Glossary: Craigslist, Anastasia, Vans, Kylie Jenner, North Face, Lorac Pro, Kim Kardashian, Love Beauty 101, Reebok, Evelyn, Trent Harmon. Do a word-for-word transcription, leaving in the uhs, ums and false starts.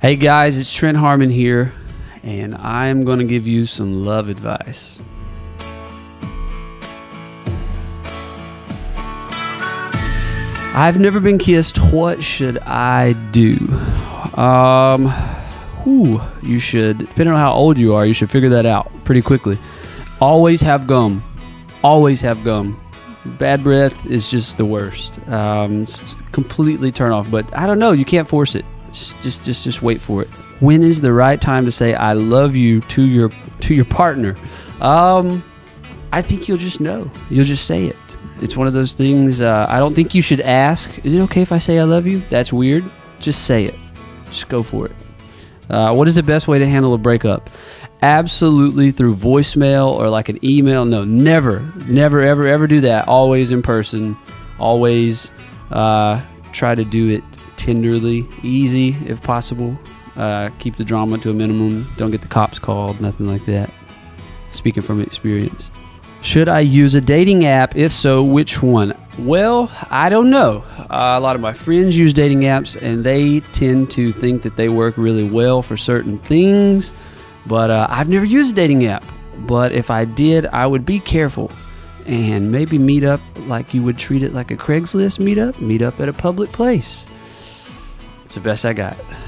Hey guys, it's Trent Harmon here, and I am going to give you some love advice. I've never been kissed. What should I do? Um, whew, you should, depending on how old you are, you should figure that out pretty quickly. Always have gum. Always have gum. Bad breath is just the worst. Um, it's completely turn off, but I don't know. You can't force it. Just, just, just wait for it. When is the right time to say "I love you" to your to your partner? Um, I think you'll just know. You'll just say it. It's one of those things. Uh, I don't think you should ask. Is it okay if I say "I love you"? That's weird. Just say it. Just go for it. Uh, what is the best way to handle a breakup? Absolutely through voicemail or like an email. No, never, never, ever, ever do that. Always in person. Always uh, try to do it tenderly, easy if possible. Uh, keep the drama to a minimum. Don't get the cops called, nothing like that. Speaking from experience. Should I use a dating app? If so, which one? Well, I don't know. Uh, a lot of my friends use dating apps, and they tend to think that they work really well for certain things. But uh, I've never used a dating app. But if I did, I would be careful. And maybe meet up like you would treat it like a Craigslist meetup. Meet up at a public place. It's the best I got.